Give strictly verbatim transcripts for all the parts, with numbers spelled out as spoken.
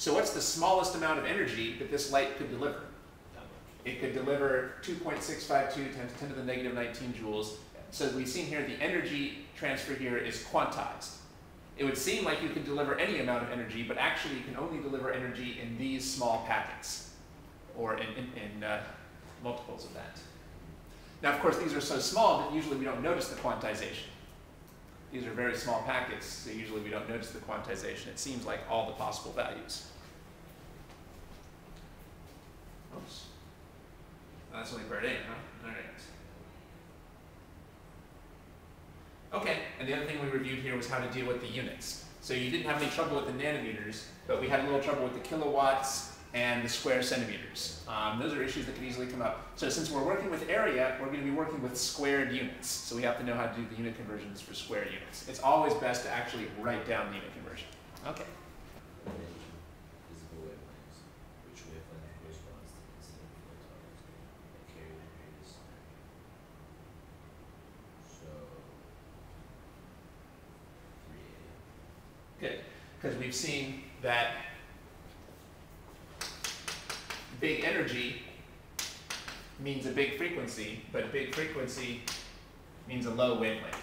So what's the smallest amount of energy that this light could deliver? It could deliver two point six five two times ten to the negative nineteen joules. So we've seen here the energy transfer here is quantized. It would seem like you could deliver any amount of energy, but actually you can only deliver energy in these small packets, or in, in, in uh, multiples of that. Now, of course, these are so small that usually we don't notice the quantization. These are very small packets, so usually we don't notice the quantization. It seems like all the possible values. Oops. That's only part eight, huh? All right. Okay, and the other thing we reviewed here was how to deal with the units. So you didn't have any trouble with the nanometers, but we had a little trouble with the kilowatts and the square centimeters. Um, those are issues that could easily come up. So since we're working with area, we're going to be working with squared units. So we have to know how to do the unit conversions for square units. It's always best to actually write down the unit conversion. Okay. Good, because we've seen that big energy means a big frequency, but big frequency means a low wavelength.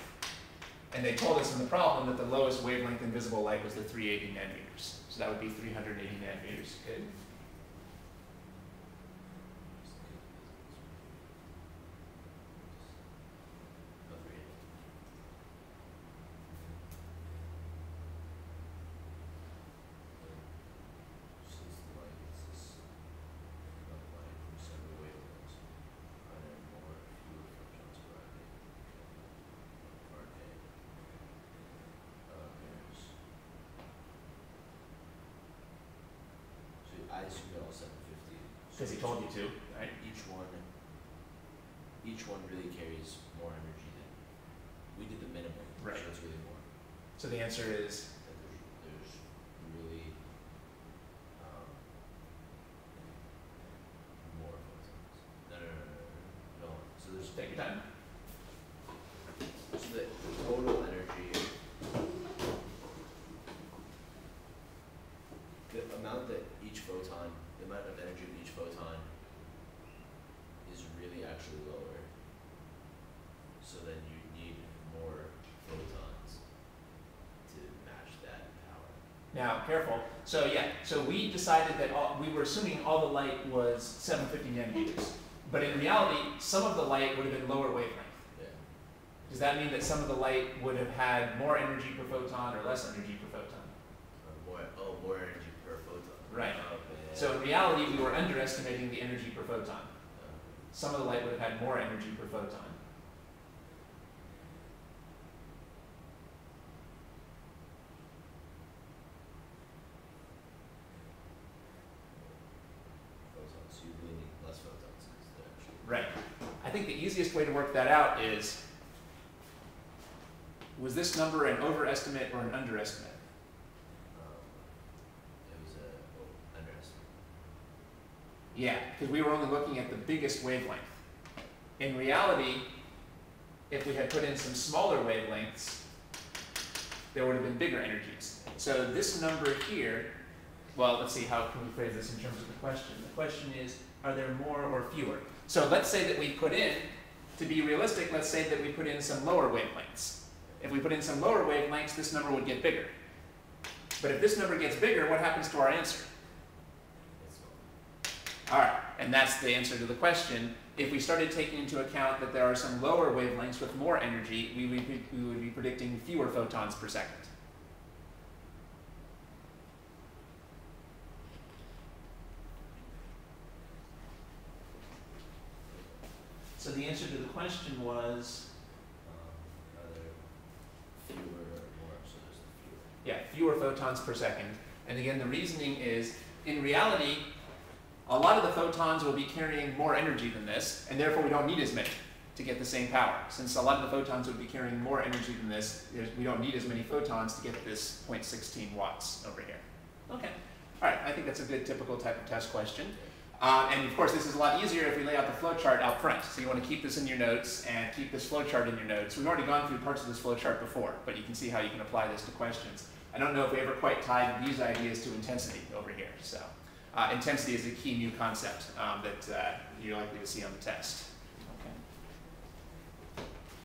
And they told us in the problem that the lowest wavelength in visible light was the three hundred eighty nanometers. So that would be three hundred eighty nanometers. Good. I assume they're all seven fifty. Because he told you to, right? Each one, each one really carries more energy than we did the minimum. Right. So it's really more. So the answer is that there's, there's really um, more photons. No, no, no, no, no. So there's take your time. So the, the total energy. The amount that each photon, the amount of energy of each photon is really actually lower. So then you need more photons to match that power. Now, careful. So yeah, so we decided that all, we were assuming all the light was seven hundred fifty nanometers. But in reality, some of the light would have been lower wavelength. Yeah. Does that mean that some of the light would have had more energy per photon or less energy per photon? Or more, oh, more energy. Right. So in reality, we were underestimating the energy per photon. Some of the light would have had more energy per photon. Photons, you really need less photons. Right. I think the easiest way to work that out is, was this number an overestimate or an underestimate? Yeah, because we were only looking at the biggest wavelength. In reality, if we had put in some smaller wavelengths, there would have been bigger energies. So this number here, well, let's see, how can we phrase this in terms of the question? The question is, are there more or fewer? So let's say that we put in, to be realistic, let's say that we put in some lower wavelengths. If we put in some lower wavelengths, this number would get bigger. But if this number gets bigger, what happens to our answer? All right, and that's the answer to the question. If we started taking into account that there are some lower wavelengths with more energy, we would be, we would be predicting fewer photons per second. So the answer to the question was? Um, are there fewer or more? So there's fewer. Yeah, fewer photons per second. And again, the reasoning is, in reality, a lot of the photons will be carrying more energy than this, and therefore we don't need as many to get the same power. Since a lot of the photons would be carrying more energy than this, we don't need as many photons to get this zero point one six watts over here. Okay. All right, I think that's a good typical type of test question. Uh, and of course, this is a lot easier if we lay out the flowchart out front. So you want to keep this in your notes and keep this flowchart in your notes. We've already gone through parts of this flowchart before, but you can see how you can apply this to questions. I don't know if we ever quite tied these ideas to intensity over here. So uh, intensity is a key new concept um, that uh, you're likely to see on the test.